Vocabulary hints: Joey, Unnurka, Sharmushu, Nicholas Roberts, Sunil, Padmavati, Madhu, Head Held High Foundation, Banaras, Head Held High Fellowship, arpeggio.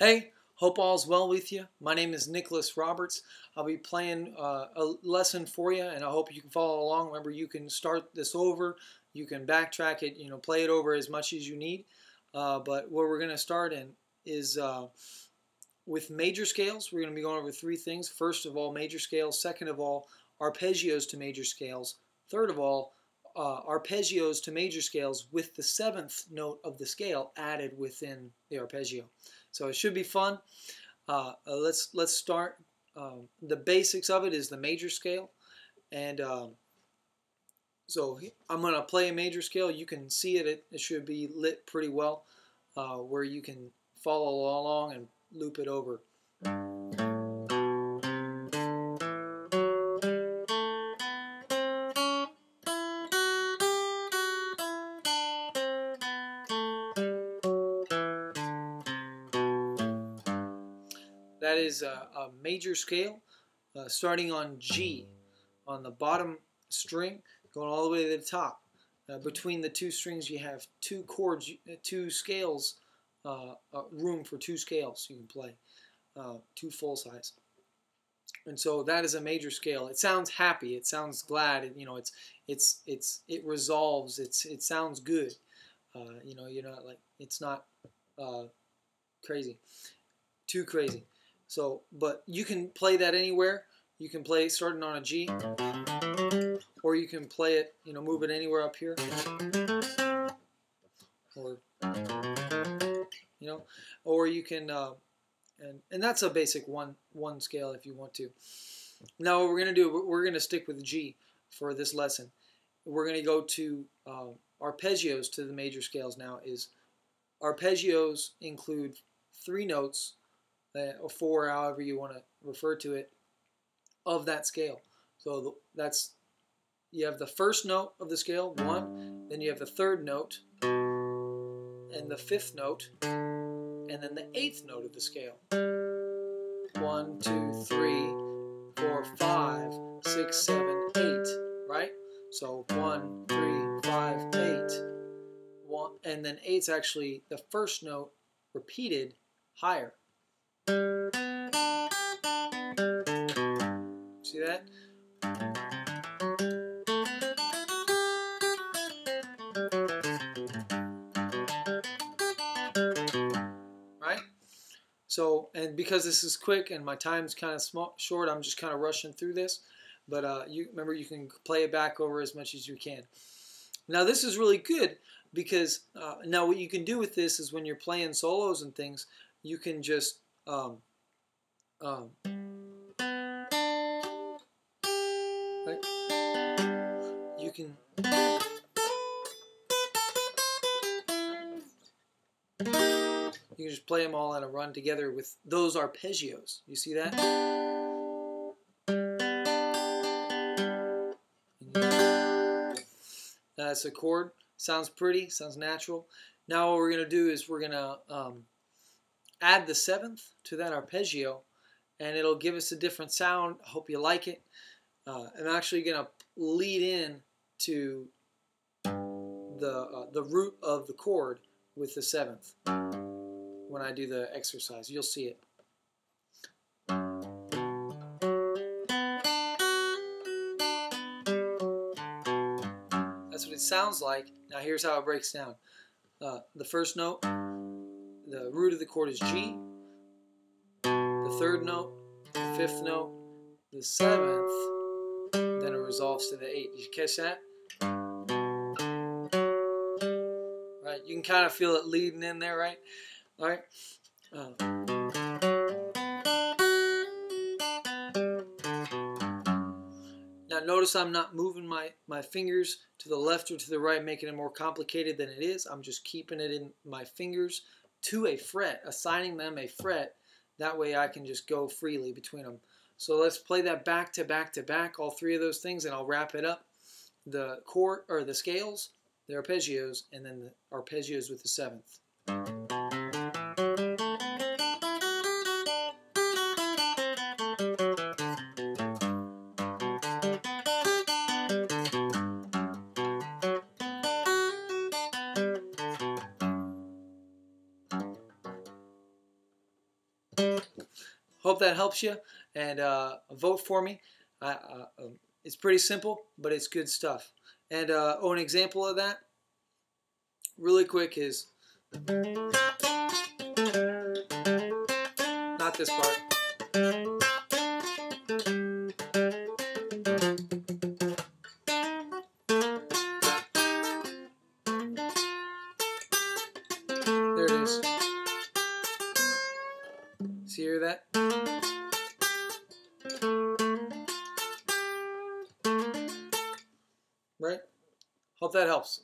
Hey, hope all's well with you. My name is Nicholas Roberts. I'll be playing a lesson for you, and I hope you can follow along. Remember, you can start this over, you can backtrack it, you know, play it over as much as you need. But where we're going to start in is with major scales. We're going to be going over three things. First of all, major scales. Second of all, arpeggios to major scales. Third of all, arpeggios to major scales with the seventh note of the scale added within the arpeggio. So it should be fun. Let's start. The basics of it is the major scale, and so I'm going to play a major scale. You can see it should be lit pretty well, where you can follow along and loop it over. That is a major scale, starting on G, on the bottom string, going all the way to the top. Between the two strings, you have two chords, two scales, room for two scales you can play, two full size. And so that is a major scale. It sounds happy. It sounds glad. It, you know, it resolves. It sounds good. You know, you're not like, it's not crazy, too crazy. So, but you can play that anywhere. You can play starting on a G, or you can play it, you know, move it anywhere up here, or, you know, or you can, and that's a basic one scale if you want to. Now what we're gonna do, we're gonna stick with G for this lesson. We're gonna go to arpeggios to the major scales now. Is arpeggios include three notes, or four, however you want to refer to it, of that scale. So that's, you have the first note of the scale, one, then you have the third note, and the fifth note, and then the eighth note of the scale. 1, 2, 3, 4, 5, 6, 7, 8, right? So 1, 3, 5, 8. One, and then eight's actually the first note repeated higher. See that? Right? So, and because this is quick and my time's kind of short, I'm just kind of rushing through this. But you remember, you can play it back over as much as you can. Now this is really good because now what you can do with this is when you're playing solos and things, you can just right? You can, just play them all in a run together with those arpeggios. You see that? That's a chord. Sounds pretty. Sounds natural. Now what we're gonna do is we're gonna add the seventh to that arpeggio, and it'll give us a different sound. I hope you like it. I'm actually going to lead in to the root of the chord with the seventh when I do the exercise. You'll see it. That's what it sounds like. Now here's how it breaks down. The first note, the root of the chord is G, the third note, the fifth note, the seventh, then it resolves to the eighth. Did you catch that? Right, you can kind of feel it leading in there, right? All right. Now notice I'm not moving my fingers to the left or to the right, making it more complicated than it is. I'm just keeping it in my fingers to a fret, assigning them a fret. That way I can just go freely between them. So let's play that back to back to back, all three of those things, and I'll wrap it up. The chord, or the scales, the arpeggios, and then the arpeggios with the seventh. Hope that helps you, and vote for me. It's pretty simple, but it's good stuff. And an example of that, really quick, is not this part. There it is. See, hear that? Right? Hope that helps.